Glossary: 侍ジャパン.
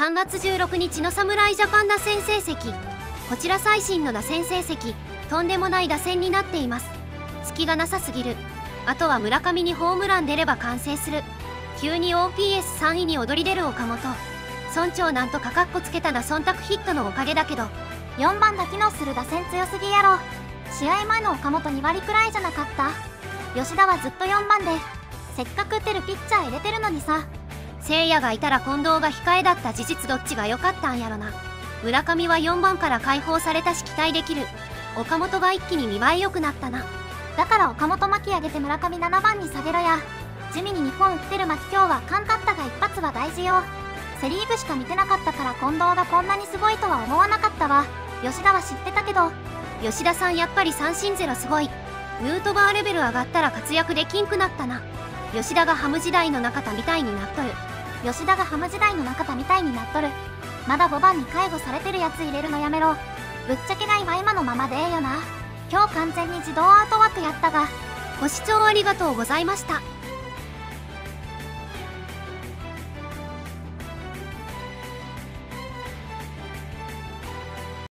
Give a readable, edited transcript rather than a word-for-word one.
3月16日の侍ジャパン打線成績、こちら最新の打線成績、とんでもない打線になっています。隙がなさすぎる。あとは村上にホームラン出れば完成する。急に OPS3 位に躍り出る岡本、村長なんとかかっこつけたな。忖度ヒットのおかげだけど、4番が機能する打線強すぎやろ。試合前の岡本2割くらいじゃなかった？吉田はずっと4番で、せっかく打てるピッチャー入れてるのにさ。聖夜がいたら近藤が控えだった事実、どっちが良かったんやろな。村上は4番から解放されたし期待できる。岡本が一気に見栄え良くなったな。だから岡本巻き上げて村上7番に下げろや。地味に2本打ってる巻き、今日はカンカッタが一発は大事よ。セ・リーグしか見てなかったから近藤がこんなにすごいとは思わなかったわ。吉田は知ってたけど、吉田さんやっぱり三振ゼロすごい。ヌートバーレベル上がったら活躍できんくなったな。吉田がハム時代の中田みたいになっとる。吉田がハム時代の中田みたいになっとる。まだ5番に介護されてるやつ入れるのやめろ。ぶっちゃけがいは今のままでええよな。今日完全に自動アートワークやったが、ご視聴ありがとうございました。